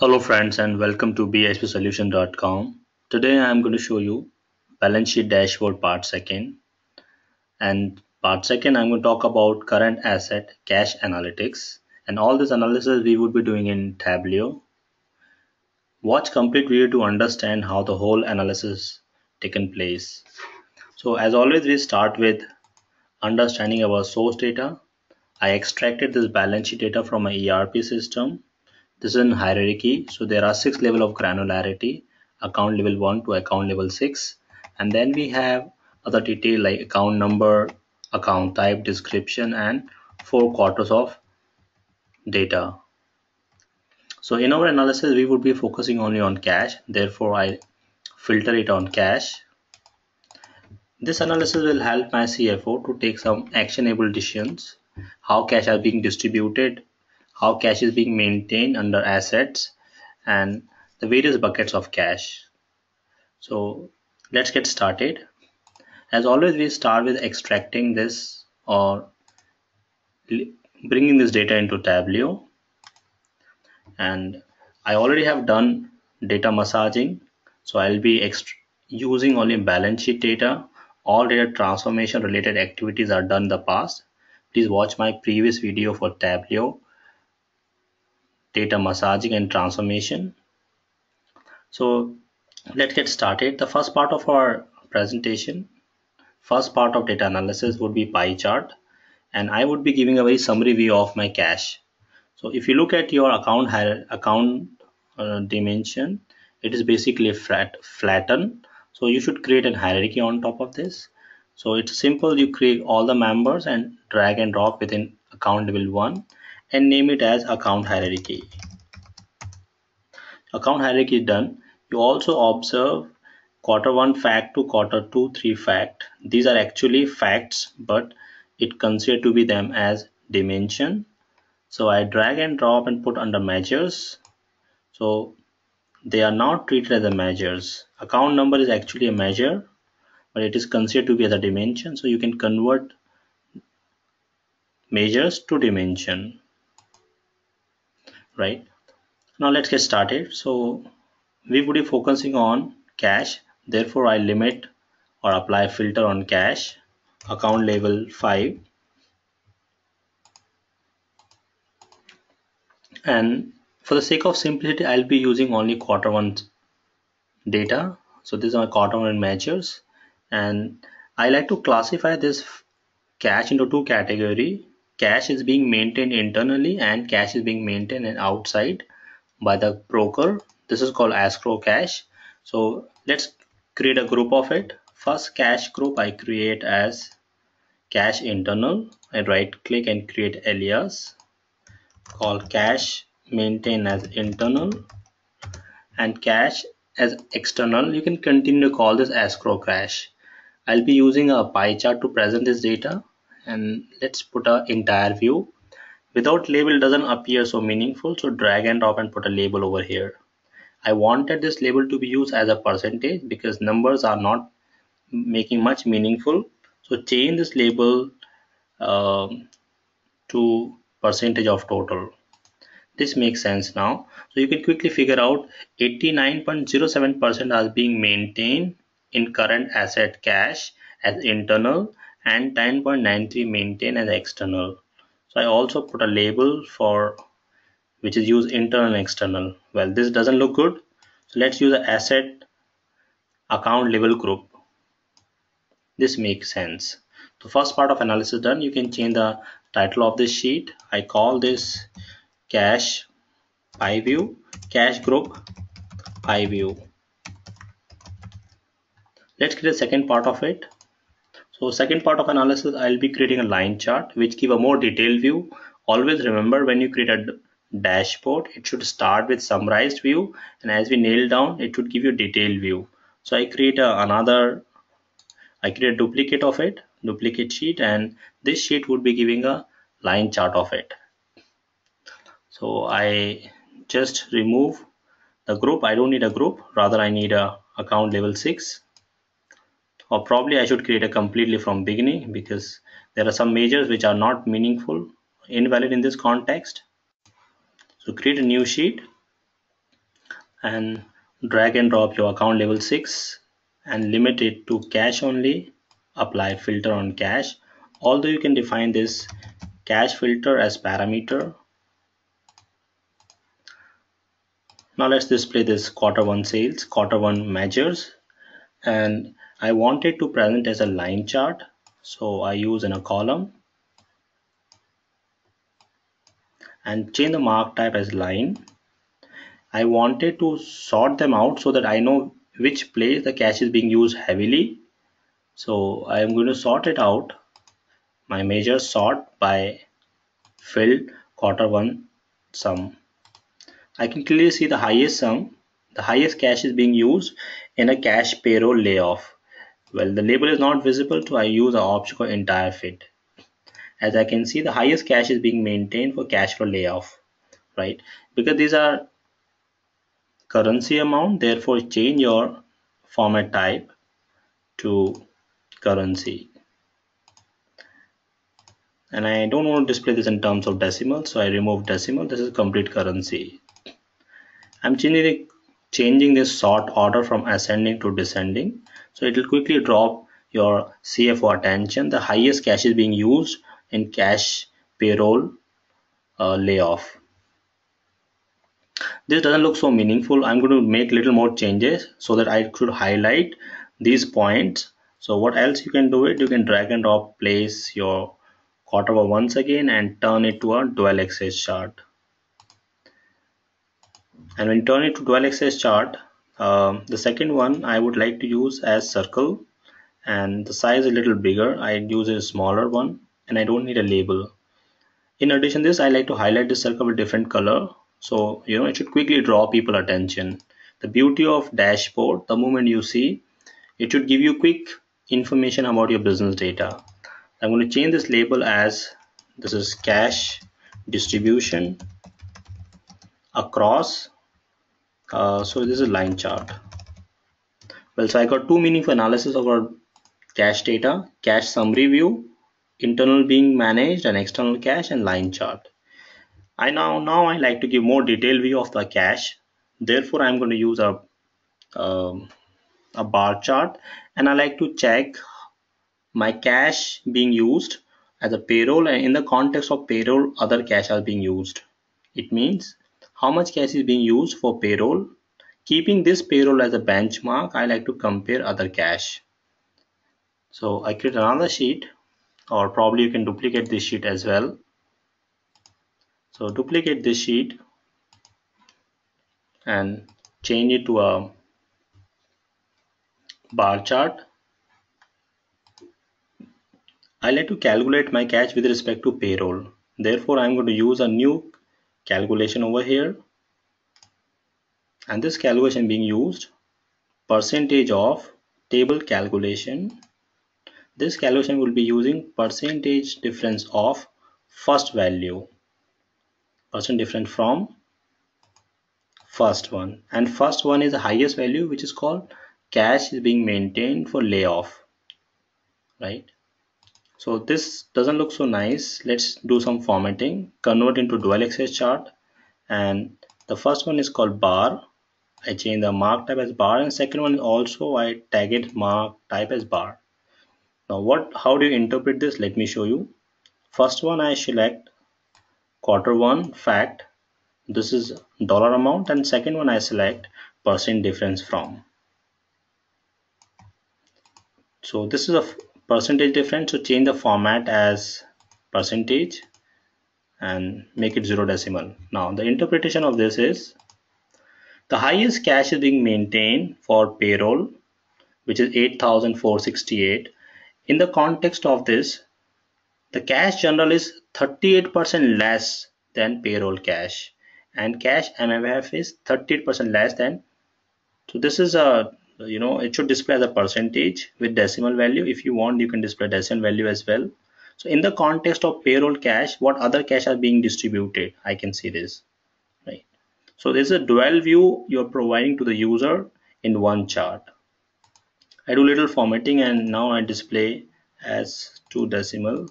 Hello friends, and welcome to bhpsolution.com. Today I am going to show you balance sheet dashboard part second, and part second I'm going to talk about current asset cash analytics, and all this analysis we would be doing in Tableau. Watch complete video to understand how the whole analysis taken place. So as always, we start with understanding our source data. I extracted this balance sheet data from my ERP system. This is in hierarchy, so there are 6 levels of granularity: account level 1 to account level 6, and then we have other detail like account number, account type, description, and 4 quarters of data. So in our analysis we would be focusing only on cash, therefore I filter it on cash. This analysis will help my CFO to take some actionable decisions: how cash are being distributed, how cash is being maintained under assets, and the various buckets of cash. So let's get started. As always, we start with extracting this or bringing this data into Tableau, and I already have done data massaging, so I'll be using only balance sheet data. All data transformation related activities are done in the past. Please watch my previous video for Tableau data massaging and transformation. So let's get started. The first part of our presentation, first part of data analysis, would be pie chart, and I would be giving a very summary view of my cash. So if you look at your account dimension, it is basically flattened, so you should create a hierarchy on top of this. So it's simple, you create all the members and drag and drop within account level 1 and name it as account hierarchy. Account hierarchy is done. You also observe quarter 1 fact to quarter 2, 3 fact. These are actually facts, but it considered to be them as dimension. So I drag and drop and put under measures. So they are not treated as the measures. Account number is actually a measure, but it is considered to be as a dimension. So you can convert measures to dimension. Right, now let's get started. So we would be focusing on cash, therefore I limit or apply filter on cash, account level 5, and for the sake of simplicity I'll be using only quarter 1 data. So these are quarter 1 measures, and I like to classify this cash into 2 categories. Cash is being maintained internally and cash is being maintained outside by the broker. This is called escrow cash. So let's create a group of it. First cash group I create as cash internal. I right click and create alias, call cash maintained as internal, and cash as external. You can continue to call this escrow cash. I'll be using a pie chart to present this data, and let's put an entire view. Without label doesn't appear so meaningful, so drag and drop and put a label over here. I wanted this label to be used as a percentage because numbers are not making much meaningful, so change this label to percentage of total. This makes sense now. So you can quickly figure out 89.07% are being maintained in current asset cash as internal, and 10.93 maintain as external. So I also put a label for which is used internal and external. Well, this doesn't look good, so let's use an asset account level group. This makes sense. The first part of analysis done. You can change the title of this sheet. I call this cash pie view, cash group pie view. Let's create a second part of it. So second part of analysis, I'll be creating a line chart which give a more detailed view. Always remember, when you create a dashboard, it should start with summarized view, and as we nail down, it should give you a detailed view. So I create a duplicate of it, duplicate sheet, and this sheet would be giving a line chart of it. So I just remove the group. I don't need a group, rather I need a account level 6. Or probably I should create a completely from beginning, because there are some measures which are not meaningful, invalid in this context. So create a new sheet. and drag and drop your account level 6 and limit it to cash only. Apply filter on cash, although you can define this cash filter as parameter. Now let's display this Q1 sales, Q1 measures, and I want it to present as a line chart, so I use in a column and change the mark type as line. I wanted to sort them out so that I know which place the cash is being used heavily. So I am going to sort it out. My measure sort by field Q1 sum. I can clearly see the highest sum, the highest cash is being used in a cash payroll layoff. Well, the label is not visible, so I use the option for entire fit. As I can see, the highest cash is being maintained for cash flow layoff, right? Because these are currency amount, therefore change your format type to currency. And I don't want to display this in terms of decimal, so I remove decimal. This is complete currency. I'm changing this sort order from ascending to descending, so it will quickly drop your CFO attention. The highest cash is being used in cash payroll layoff. This doesn't look so meaningful. I'm going to make little more changes so that I could highlight these points. So what else you can do it? You can drag and drop, place your Q1 once again and turn it to a dual axis chart. And when turn it to dual axis chart, the second one I would like to use as circle, and the size a little bigger. I use a smaller one and I don't need a label. In addition to this, I like to highlight the circle with different color, so you know it should quickly draw people's attention. The beauty of dashboard, the moment you see it should give you quick information about your business data. I'm going to change this label as this is cash distribution across. So this is line chart. Well, so I got two meaningful analysis of our cash data: cash summary view, internal being managed, and external cash and line chart. Now I like to give more detailed view of the cash. Therefore, I'm going to use a bar chart, and I like to check my cash being used as a payroll, and in the context of payroll other cash are being used. It means how much cash is being used for payroll. Keeping this payroll as a benchmark, I like to compare other cash. So I create another sheet, or probably you can duplicate this sheet as well. So duplicate this sheet and change it to a bar chart. I like to calculate my cash with respect to payroll. Therefore, I'm going to use a new calculation over here. And this calculation being used, percentage of table calculation. This calculation will be using percentage difference of first value. Percent different from first one. And first one is the highest value, which is called cash is being maintained for layoff, right? So this doesn't look so nice. Let's do some formatting. Convert into dual axis chart, and the first one is called bar. I change the mark type as bar, and second one also I tag it mark type as bar. Now how do you interpret this? Let me show you. First one I select Q1 fact. This is dollar amount, and second one I select percent difference from. So this is a percentage difference, so change the format as percentage and make it 0 decimal. Now the interpretation of this is the highest cash is being maintained for payroll, which is 8,468. In the context of this, the cash general is 38% less than payroll cash, and cash MMF is 38% less than. So this is a, you know, it should display the percentage with decimal value. If you want, you can display decimal value as well. So in the context of payroll cash, what other cash are being distributed? I can see this, right? So this is a dual view you're providing to the user in one chart. I do little formatting, and now I display as 2 decimal.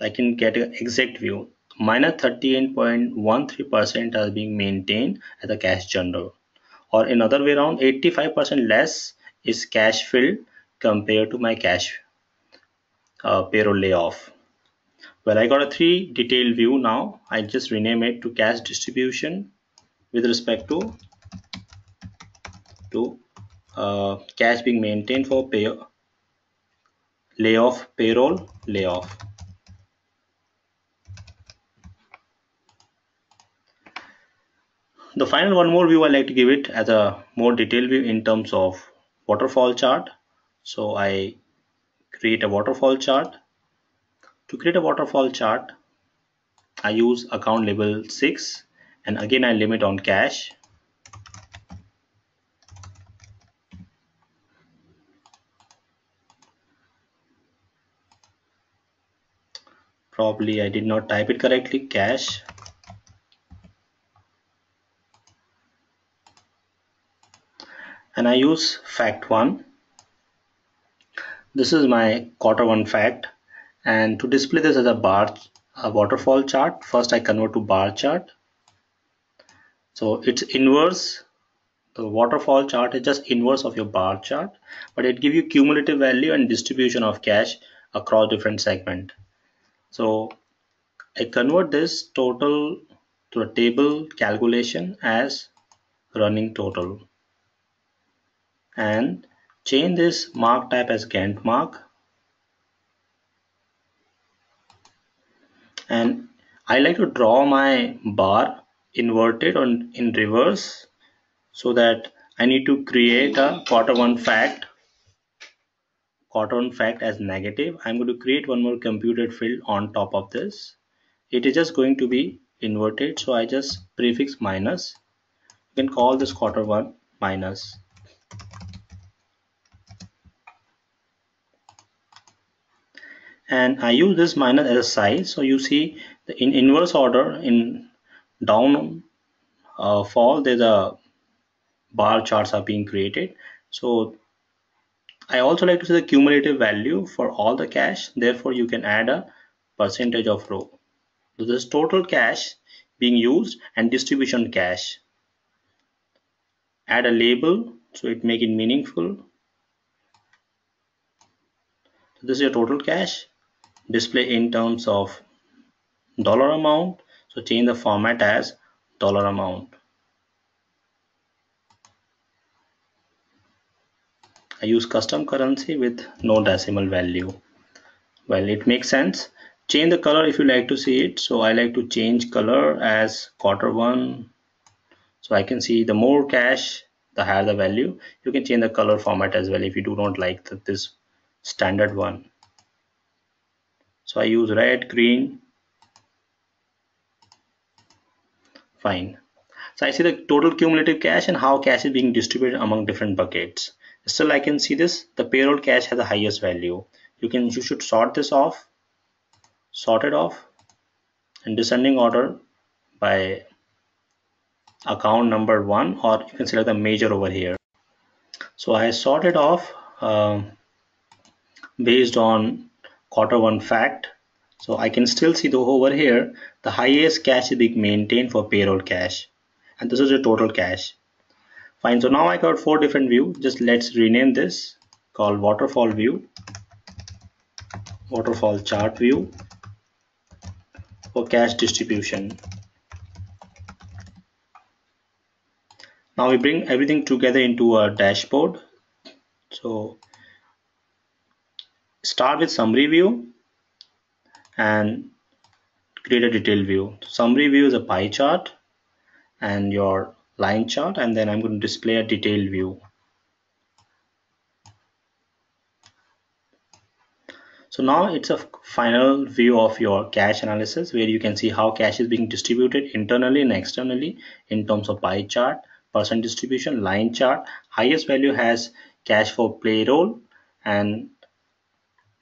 I can get an exact view. Minus 38.13% are being maintained as a cash general. or another way around, 85% less is cash filled compared to my cash payroll layoff. Well, I got a three detailed view now. I just rename it to cash distribution with respect to cash being maintained for payroll layoff. The final one more view I like to give it as a more detailed view in terms of waterfall chart. So I create a waterfall chart. To create a waterfall chart, I use account label 6, and again I limit on cash. Probably I did not type it correctly, cash. And I use fact 1. This is my quarter 1 fact, and to display this as a waterfall chart, first I convert to bar chart. So it's inverse. The waterfall chart is just inverse of your bar chart, but it gives you cumulative value and distribution of cash across different segment. So I convert this total to a table calculation as running total, and change this mark type as Gantt mark. And I like to draw my bar inverted or in reverse, so that I need to create a quarter one fact as negative. I'm going to create one more computed field on top of this. It is just going to be inverted, so I just prefix minus. You can call this quarter one minus. And I use this minus as a size, so you see the in inverse order in down fall there's a bar charts are being created. So I also like to see the cumulative value for all the cash, therefore you can add a percentage of row. So this is total cash being used and distribution cash. Add a label so it make it meaningful. So this is your total cash. Display in terms of dollar amount, so change the format as dollar amount. I use custom currency with no decimal value. Well, it makes sense. Change the color if you like to see it. So I like to change color as quarter one, so I can see the more cash, the higher the value. You can change the color format as well if you do not like this standard one. So I use red, green. Fine. So I see the total cumulative cash and how cash is being distributed among different buckets. Still I can see this, the payroll cash has the highest value. You should sort it off in descending order by account number 1, or you can select the major over here. So I sort it off based on quarter 1 fact. So I can still see though over here the highest cash is being maintained for payroll cash, and this is the total cash. Fine, so now I got 4 different views. Just let's rename this, call waterfall view, waterfall chart view for cash distribution. Now we bring everything together into a dashboard. So start with summary view and create a detailed view. Summary view is a pie chart and your line chart, and then I'm going to display a detailed view. So now it's a final view of your cash analysis, where you can see how cash is being distributed internally and externally in terms of pie chart, percent distribution, line chart. Highest value has cash for payroll, and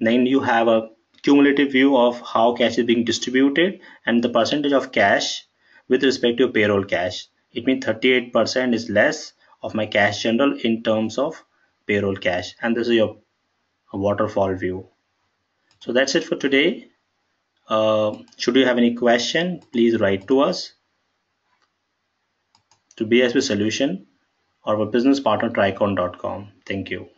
then you have a cumulative view of how cash is being distributed and the percentage of cash with respect to payroll cash. It means 38% is less of my cash general in terms of payroll cash, and this is your waterfall view. So that's it for today. Should you have any question, please write to us to BISP Solution or our business partner Tricon.com. Thank you.